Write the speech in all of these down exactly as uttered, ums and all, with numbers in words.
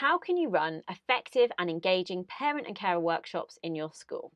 how can you run effective and engaging parent and carer workshops in your school?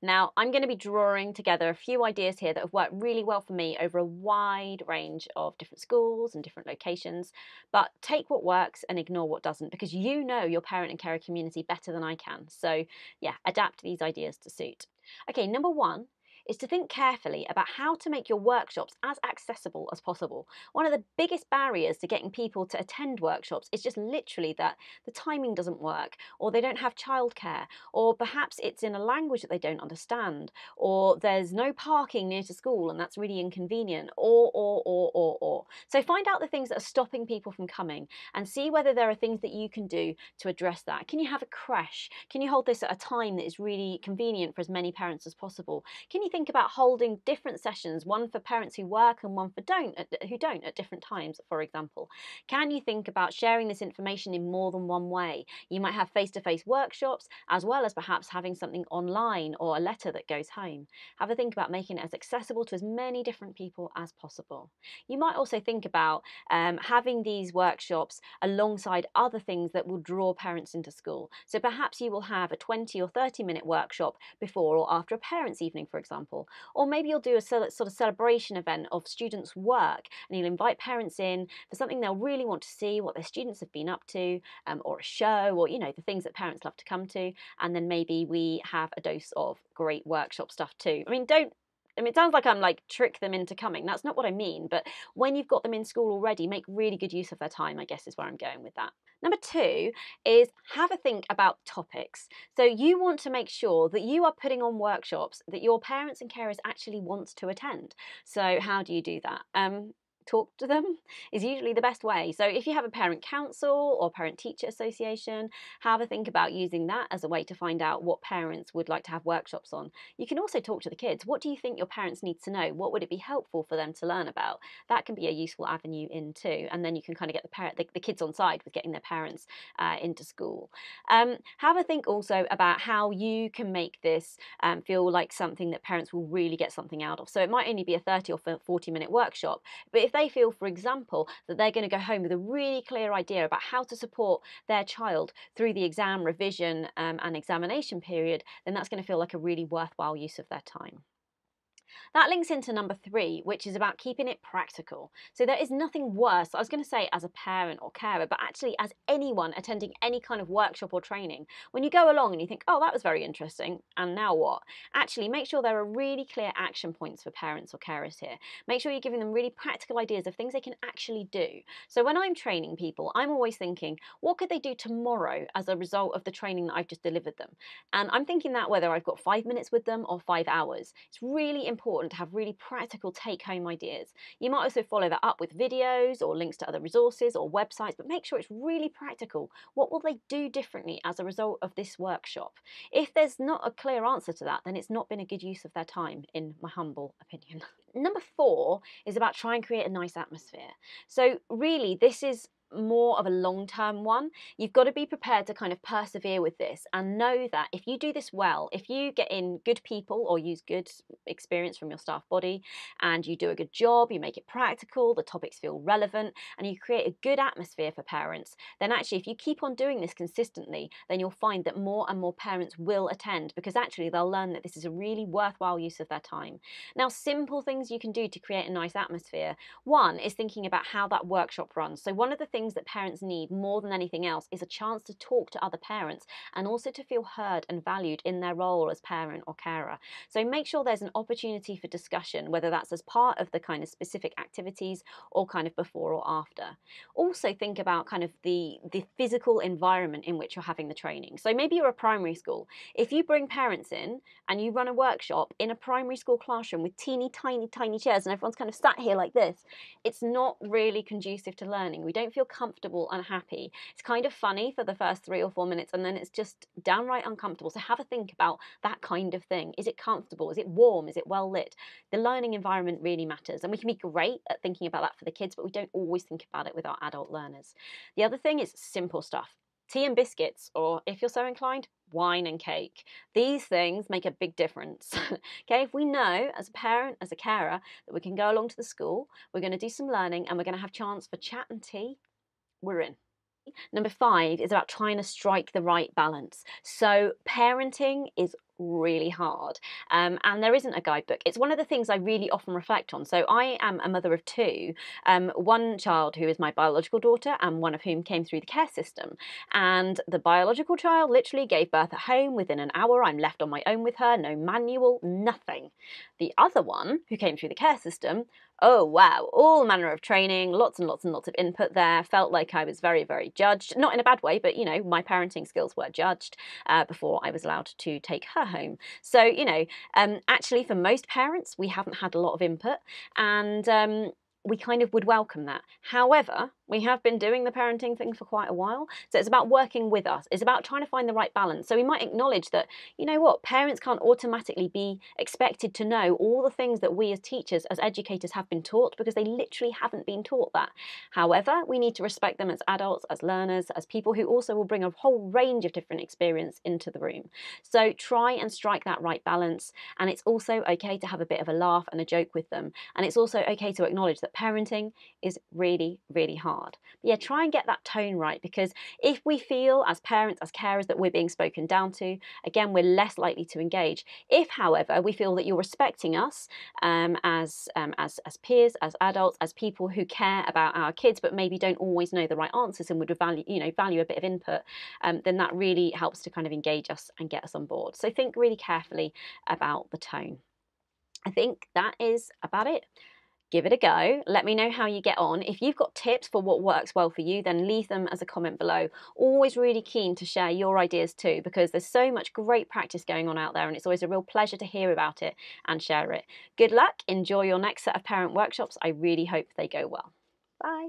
Now, I'm going to be drawing together a few ideas here that have worked really well for me over a wide range of different schools and different locations, but take what works and ignore what doesn't, because you know your parent and carer community better than I can. So yeah, adapt these ideas to suit. Okay, number one is to think carefully about how to make your workshops as accessible as possible. One of the biggest barriers to getting people to attend workshops is just literally that the timing doesn't work, or they don't have childcare, or perhaps it's in a language that they don't understand, or there's no parking near to school and that's really inconvenient, or, or, or, or, or. So find out the things that are stopping people from coming and see whether there are things that you can do to address that. Can you have a creche? Can you hold this at a time that is really convenient for as many parents as possible? Can you think about holding different sessions, one for parents who work and one for don't who don't at different times, for example? Can you think about sharing this information in more than one way? You might have face-to-face workshops as well as perhaps having something online or a letter that goes home. Have a think about making it as accessible to as many different people as possible. You might also think about um, having these workshops alongside other things that will draw parents into school. So perhaps you will have a twenty or thirty minute workshop before or after a parents' evening, for example. Or maybe you'll do a sort of celebration event of students' work, and you'll invite parents in for something they'll really want to see, what their students have been up to, um, or a show, or you know, the things that parents love to come to. And then maybe we have a dose of great workshop stuff too. I mean, don't I mean, it sounds like I'm like trick them into coming. That's not what I mean. But when you've got them in school already, make really good use of their time, I guess, is where I'm going with that. Number two is have a think about topics. So you want to make sure that you are putting on workshops that your parents and carers actually want to attend. So how do you do that? Um, Talk to them is usually the best way. So if you have a parent council or parent teacher association, have a think about using that as a way to find out what parents would like to have workshops on. You can also talk to the kids. What do you think your parents need to know? What would it be helpful for them to learn about? That can be a useful avenue in too. And then you can kind of get the, parent, the, the kids on side with getting their parents uh, into school. Um, have a think also about how you can make this um, feel like something that parents will really get something out of. So it might only be a thirty or forty minute workshop, but if they feel, for example, that they're going to go home with a really clear idea about how to support their child through the exam, revision, um, and examination period, then that's going to feel like a really worthwhile use of their time. That links into number three, which is about keeping it practical. So there is nothing worse, I was going to say as a parent or carer, but actually as anyone attending any kind of workshop or training. When you go along and you think, oh, that was very interesting, and now what? Actually, make sure there are really clear action points for parents or carers here. Make sure you're giving them really practical ideas of things they can actually do. So when I'm training people, I'm always thinking, what could they do tomorrow as a result of the training that I've just delivered them? And I'm thinking that whether I've got five minutes with them or five hours. It's really important. important to have really practical take-home ideas. You might also follow that up with videos or links to other resources or websites, but make sure it's really practical. What will they do differently as a result of this workshop? If there's not a clear answer to that, then it's not been a good use of their time, in my humble opinion. Number four is about try and create a nice atmosphere. So really, this is more of a long-term one. You've got to be prepared to kind of persevere with this and know that if you do this well, if you get in good people or use good experience from your staff body and you do a good job, you make it practical, the topics feel relevant and you create a good atmosphere for parents, then actually if you keep on doing this consistently, then you'll find that more and more parents will attend because actually they'll learn that this is a really worthwhile use of their time. Now, simple things you can do to create a nice atmosphere. One is thinking about how that workshop runs. So one of the things that parents need more than anything else is a chance to talk to other parents and also to feel heard and valued in their role as parent or carer. So make sure there's an opportunity for discussion, whether that's as part of the kind of specific activities or kind of before or after. Also think about kind of the, the physical environment in which you're having the training. So maybe you're a primary school. If you bring parents in and you run a workshop in a primary school classroom with teeny tiny tiny chairs and everyone's kind of sat here like this, it's not really conducive to learning. We don't feel comfortable and happy. It's kind of funny for the first three or four minutes and then it's just downright uncomfortable. So have a think about that kind of thing. Is it comfortable? Is it warm? Is it well lit? The learning environment really matters and we can be great at thinking about that for the kids, but we don't always think about it with our adult learners. The other thing is simple stuff. Tea and biscuits, or if you're so inclined, wine and cake. These things make a big difference. Okay, if we know as a parent, as a carer, that we can go along to the school, we're going to do some learning and we're going to have chance for chat and tea, we're in. Number five is about trying to strike the right balance. So parenting is really hard, um, and there isn't a guidebook. It's one of the things I really often reflect on. So I am a mother of two, um, one child who is my biological daughter and one of whom came through the care system. And the biological child literally gave birth at home within an hour. I'm left on my own with her, no manual, nothing. The other one who came through the care system, oh wow, all manner of training, lots and lots and lots of input there. Felt like I was very, very judged. Not in a bad way, but you know, my parenting skills were judged uh, before I was allowed to take her home. So, you know, um, actually for most parents, we haven't had a lot of input, and um, we kind of would welcome that. However, we have been doing the parenting thing for quite a while. So it's about working with us. It's about trying to find the right balance. So we might acknowledge that, you know what, parents can't automatically be expected to know all the things that we as teachers, as educators have been taught, because they literally haven't been taught that. However, we need to respect them as adults, as learners, as people who also will bring a whole range of different experience into the room. So try and strike that right balance. And it's also okay to have a bit of a laugh and a joke with them. And it's also okay to acknowledge that parenting is really, really hard. But yeah, try and get that tone right, because if we feel as parents, as carers, that we're being spoken down to, again, we're less likely to engage. If, however, we feel that you're respecting us um, as, um, as, as peers, as adults, as people who care about our kids, but maybe don't always know the right answers and would value, you know, value a bit of input, um, then that really helps to kind of engage us and get us on board. So think really carefully about the tone. I think that is about it. Give it a go. Let me know how you get on. If you've got tips for what works well for you, then leave them as a comment below. Always really keen to share your ideas too, because there's so much great practice going on out there, and it's always a real pleasure to hear about it and share it. Good luck. Enjoy your next set of parent workshops. I really hope they go well. Bye.